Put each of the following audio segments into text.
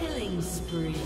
Killing spree.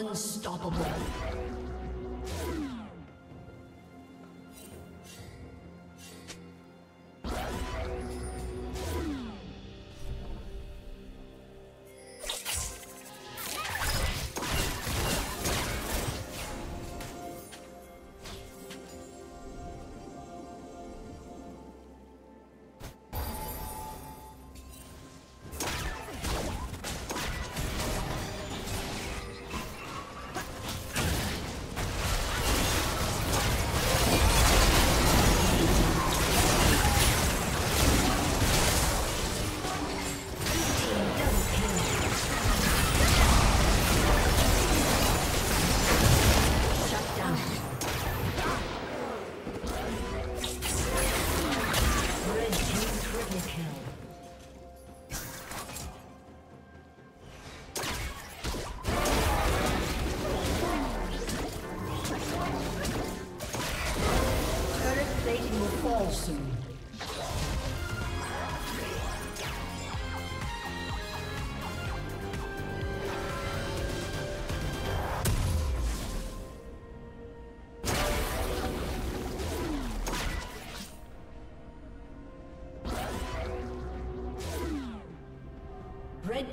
Unstoppable. Red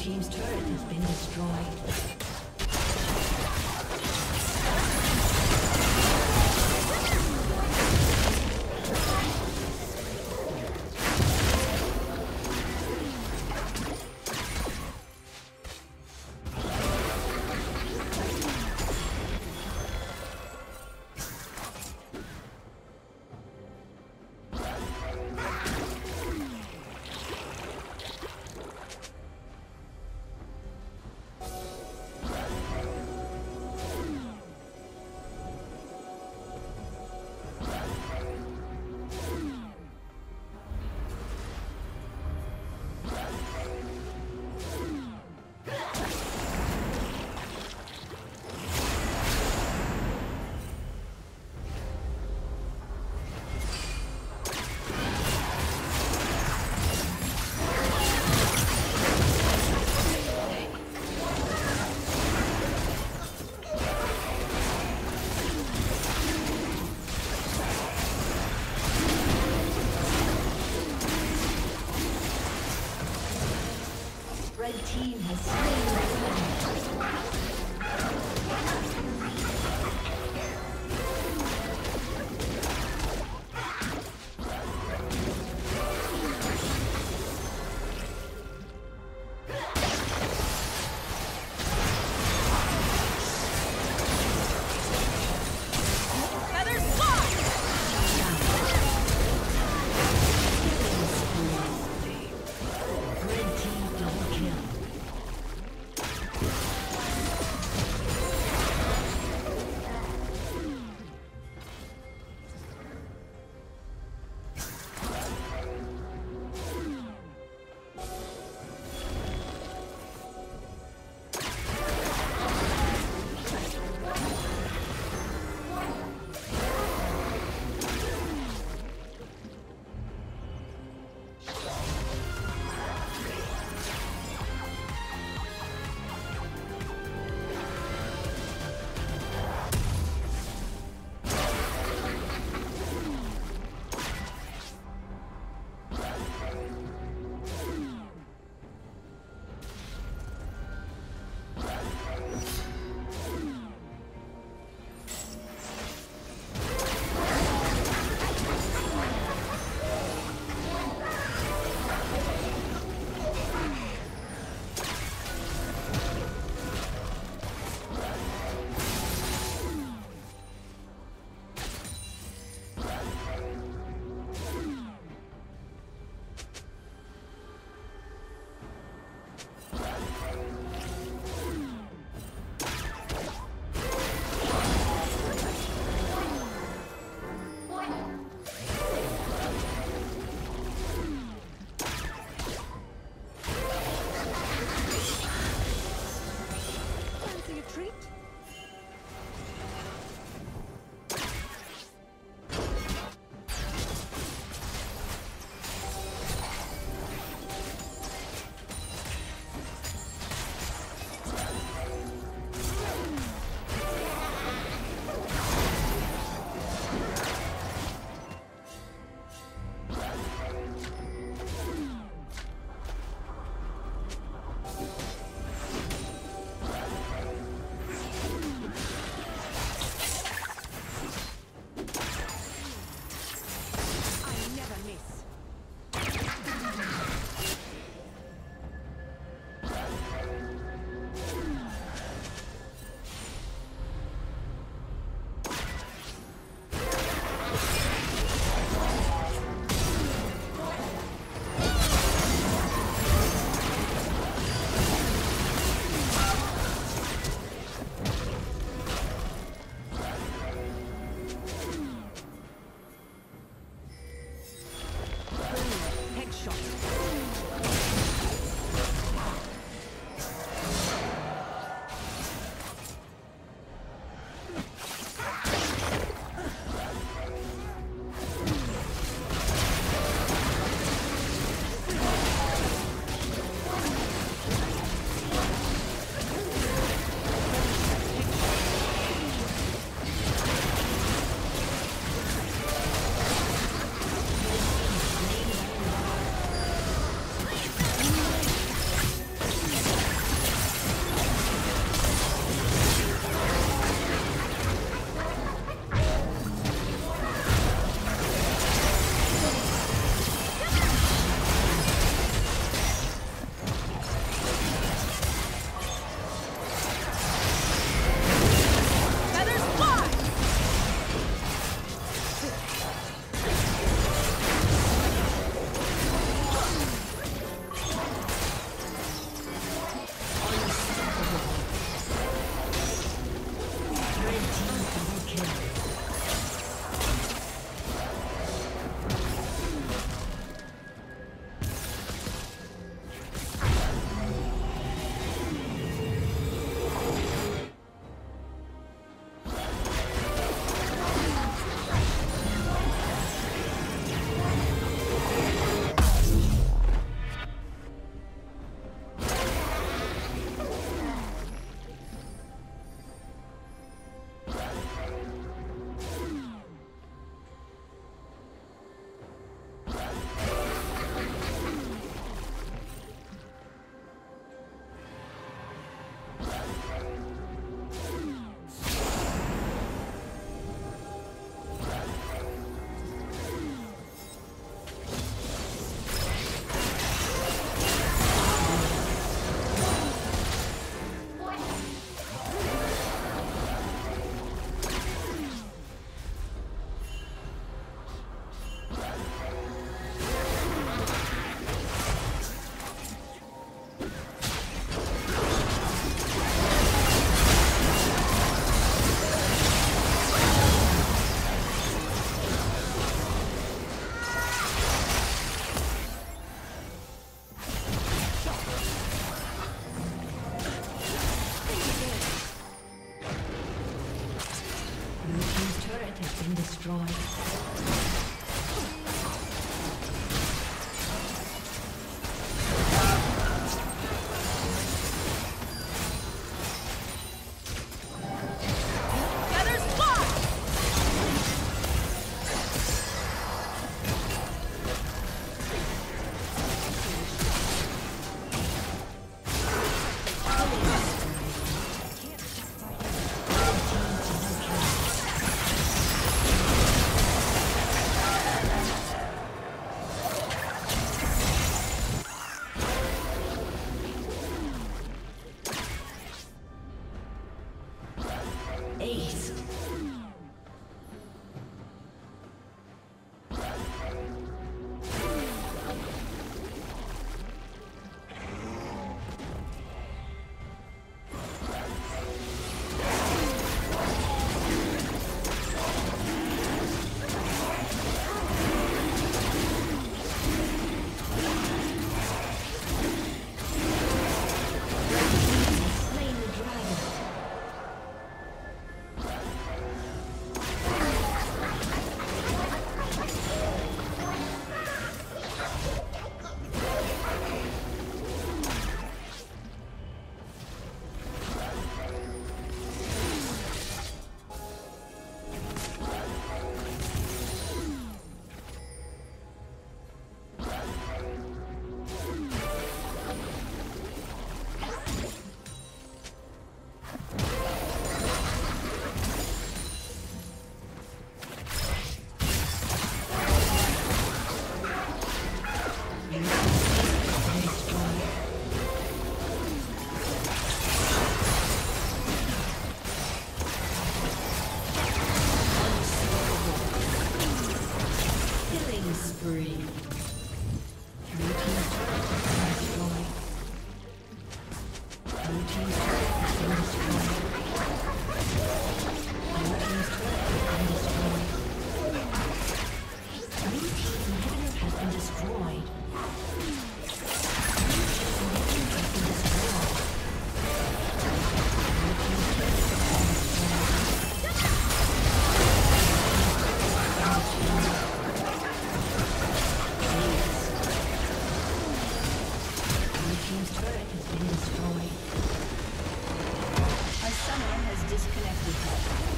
team's turret has been destroyed. The team has slain the enemy. spree. Blue team's turret has been destroyed. Blue team's turret has been destroyed. Blue team's turret has been destroyed. Blue team's inhibitor has been destroyed. Blue team's inhibitor has been destroyed. Blue team's turret has been destroyed. Blue team's has been destroyed. A summoner has disconnected.